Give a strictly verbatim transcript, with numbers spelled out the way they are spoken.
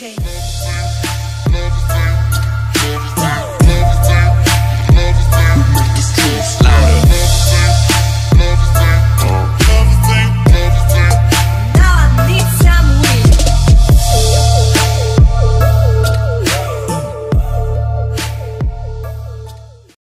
okay.